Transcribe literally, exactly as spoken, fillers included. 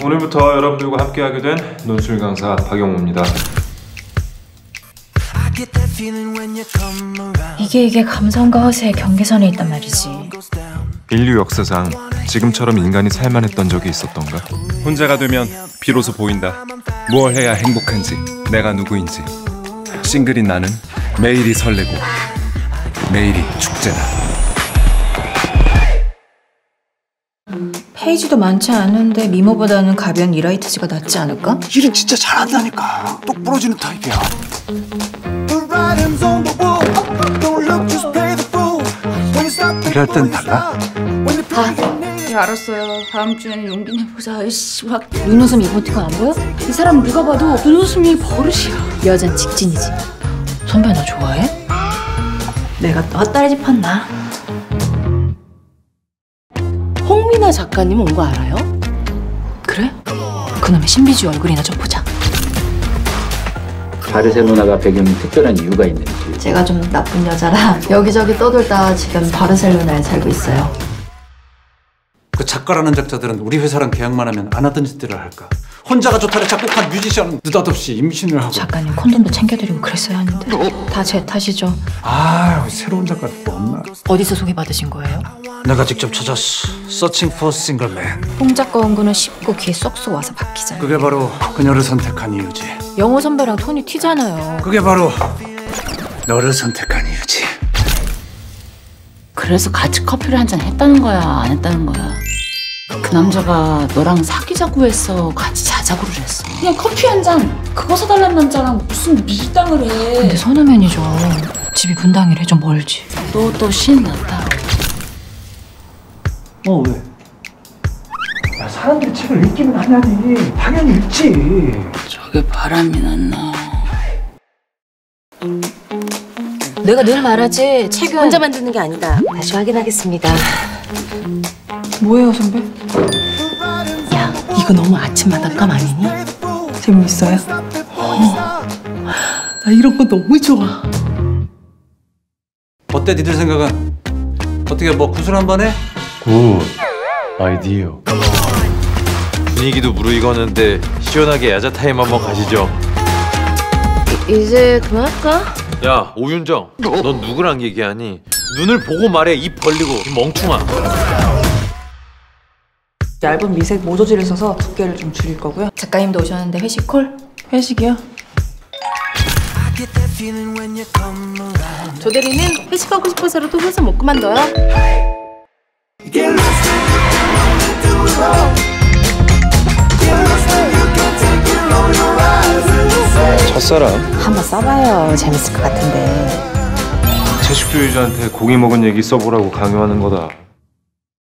오늘부터 여러분들과 함께하게 된 논술 강사 박영호입니다. 이게 이게 감성과 허세의 경계선에 있단 말이지. 인류 역사상 지금처럼 인간이 살만했던 적이 있었던가? 혼자가 되면 비로소 보인다. 뭘 해야 행복한지, 내가 누구인지. 싱글인 나는 매일이 설레고 매일이 축제다. 음, 페이지도 많지 않은데 미모보다는 가벼운 이라이트지가 낫지 않을까? 일은 진짜 잘한다니까. 똑 부러지는 타입이야. 일할 땐 달라? 아, 예, 알았어요. 다음 주에는 용기 내보자. 아이씨, 막 눈웃음 이모티콘 안 보여? 이 사람 누가 봐도 눈웃음이 버릇이야. 여잔 직진이지. 선배 나 좋아해? 내가 너 딸집한나. 홍미나 작가님 온 거 알아요? 그래? 그놈의 신비주의 얼굴이나 좀 보자. 바르세 누나가 배경이 특별한 이유가 있는지. 제가 좀 나쁜 여자라 여기저기 떠돌다 지금 바르셀로나에 살고 있어요. 그 작가라는 작자들은 우리 회사랑 계약만 하면 안 하던 짓들을 할까. 혼자가 좋다를 작곡한 뮤지션은 느닷없이 임신을 하고. 작가님 콘돔도 챙겨드리고 그랬어야 하는데. 어? 다 제 탓이죠. 아, 새로운 작가 또 없나? 어디서 소개받으신 거예요? 내가 직접 찾았어. 서칭 포 싱글맨. 홍작가 원고는 쉽고 귀에 쏙쏙 와서 박히잖아. 그게 바로 그녀를 선택한 이유지. 영호 선배랑 톤이 튀잖아요. 그게 바로 너를 선택한 이유지. 그래서 같이 커피를 한잔 했다는 거야, 안 했다는 거야? 그 남자가 너랑 사귀자고 해서 같이 자자고를 했어. 그냥 커피 한 잔 그거 사달라는 남자랑 무슨 밀당을 해. 근데 선우 매니저 집이 분당이래. 좀 멀지. 너 또 신났다. 어, 왜? 야, 사람들이 책을 읽기는 하냐니. 당연히 읽지. 저게 바람이 났나. 내가 늘 말하지, 책은 혼자 만드는 게 아니다. 다시 확인하겠습니다. 뭐예요, 선배? 야, 이거 너무 아침마당감 아니니? 재밌어요? 어, 나 이런 거 너무 좋아. 어때, 니들 생각은? 어떻게 뭐 구슬 한 번 해? 굿 아이디어. 분위기도 무르익었는데 시원하게 야자 타임 한번 가시죠. 이, 이제 그만할까? 야, 오윤정, 넌 누구랑 얘기하니? 눈을 보고 말해, 입 벌리고, 이 멍충아. 얇은 미색 모조지를 써서 두께를 좀 줄일 거고요. 작가님도 오셨는데 회식 콜? 회식이요? 조 대리는 회식하고 싶어서로 또 회사 못 그만둬요. 첫사랑 한번 써봐요. 재밌을 것 같은데. 채식주의자한테 고기 먹은 얘기 써보라고 강요하는 거다.